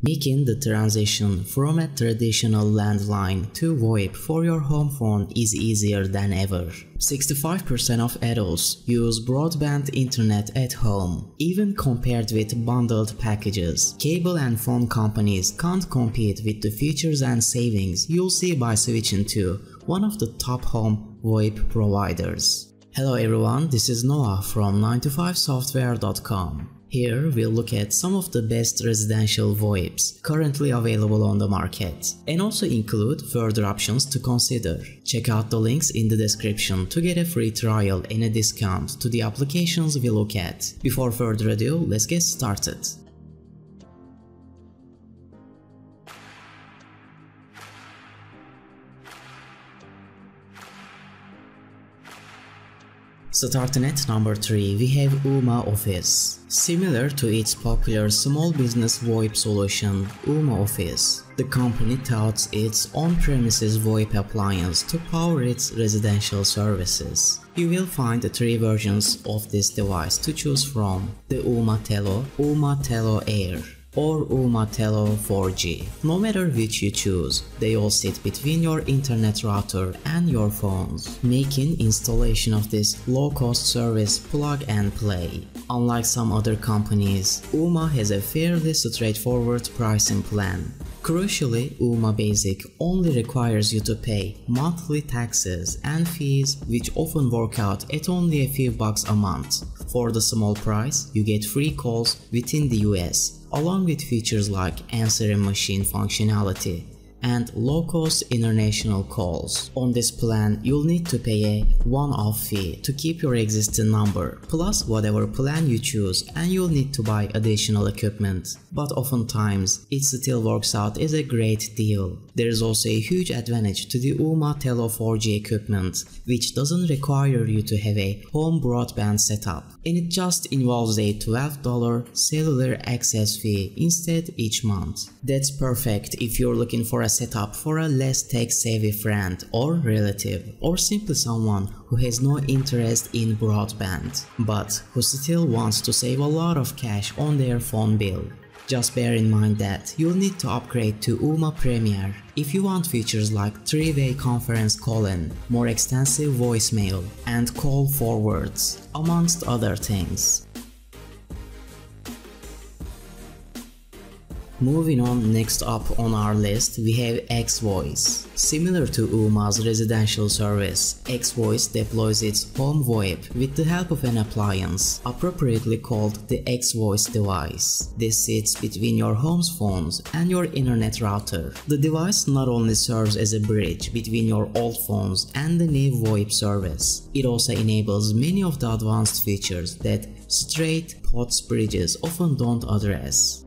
Making the transition from a traditional landline to VoIP for your home phone is easier than ever. 65% of adults use broadband internet at home, even compared with bundled packages. Cable and phone companies can't compete with the features and savings you'll see by switching to one of the top home VoIP providers. Hello everyone, this is Noah from 9to5software.com. Here we'll look at some of the best residential VoIPs currently available on the market and also include further options to consider. Check out the links in the description to get a free trial and a discount to the applications we look at. Before further ado, let's get started. Starting at number 3, we have Ooma Office. Similar to its popular small business VoIP solution, Ooma Office, the company touts its on-premises VoIP appliance to power its residential services. You will find the three versions of this device to choose from: the Ooma Telo, Ooma Telo Air, or Ooma Telo 4G. No matter which you choose, they all sit between your internet router and your phones, making installation of this low-cost service plug and play. Unlike some other companies, Ooma has a fairly straightforward pricing plan. Crucially, Ooma Basic only requires you to pay monthly taxes and fees, which often work out at only a few bucks a month. For the small price, you get free calls within the US, along with features like answering machine functionality and low-cost international calls. On this plan, you'll need to pay a one-off fee to keep your existing number, plus whatever plan you choose, and you'll need to buy additional equipment. But oftentimes, it still works out as a great deal. There is also a huge advantage to the Ooma Telo 4G equipment, which doesn't require you to have a home broadband setup, and it just involves a $12 cellular access fee instead each month. That's perfect if you're looking for a setup for a less tech-savvy friend or relative, or simply someone who has no interest in broadband, but who still wants to save a lot of cash on their phone bill. Just bear in mind that you'll need to upgrade to Ooma Premiere if you want features like three-way conference calling, more extensive voicemail, and call forwards, amongst other things. Moving on, next up on our list we have AXvoice. Similar to Ooma's residential service, AXvoice deploys its home VoIP with the help of an appliance, appropriately called the AXvoice device. This sits between your home's phones and your internet router. The device not only serves as a bridge between your old phones and the new VoIP service, it also enables many of the advanced features that straight POTS bridges often don't address.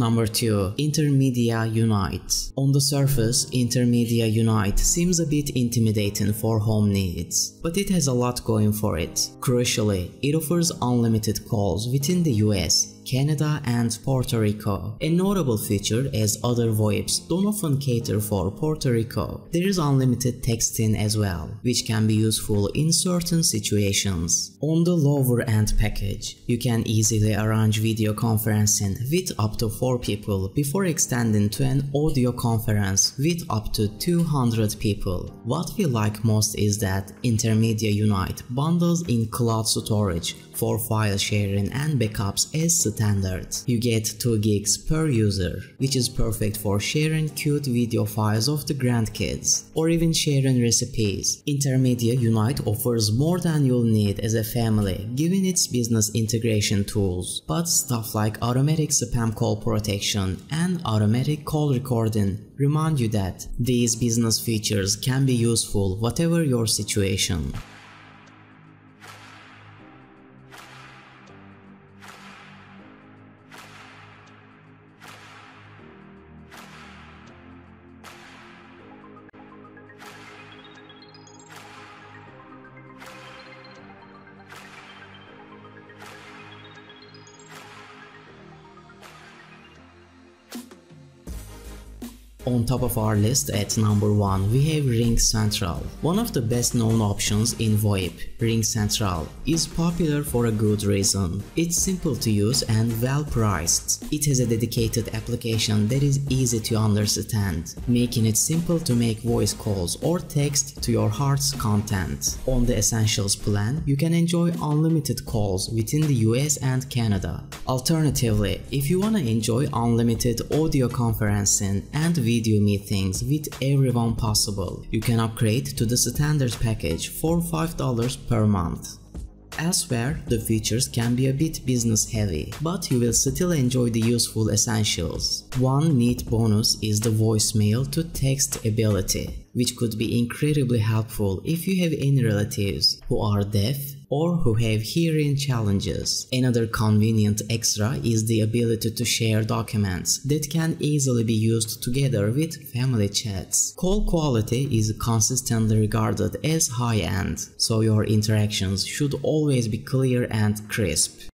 Number 2. Intermedia Unite. On the surface, Intermedia Unite seems a bit intimidating for home needs, but it has a lot going for it. Crucially, it offers unlimited calls within the US, Canada and Puerto Rico. A notable feature, as other VoIPs don't often cater for Puerto Rico. There is unlimited texting as well, which can be useful in certain situations. On the lower end package, you can easily arrange video conferencing with up to 4 people before extending to an audio conference with up to 200 people. What we like most is that Intermedia Unite bundles in cloud storage for file sharing and backups as standard. You get 2 gigs per user, which is perfect for sharing cute video files of the grandkids, or even sharing recipes. Intermedia Unite offers more than you'll need as a family, given its business integration tools, but stuff like automatic spam call protection and automatic call recording remind you that these business features can be useful whatever your situation. On top of our list at number 1 we have RingCentral. One of the best known options in VoIP, RingCentral is popular for a good reason. It's simple to use and well priced. It has a dedicated application that is easy to understand, making it simple to make voice calls or text to your heart's content. On the Essentials plan, you can enjoy unlimited calls within the US and Canada. Alternatively, if you want to enjoy unlimited audio conferencing and video meetings with everyone possible, you can upgrade to the standard package for $5 per month. Elsewhere, the features can be a bit business heavy, but you will still enjoy the useful essentials. One neat bonus is the voicemail to text ability, which could be incredibly helpful if you have any relatives who are deaf or who have hearing challenges. Another convenient extra is the ability to share documents that can easily be used together with family chats. Call quality is consistently regarded as high-end, so your interactions should always be clear and crisp.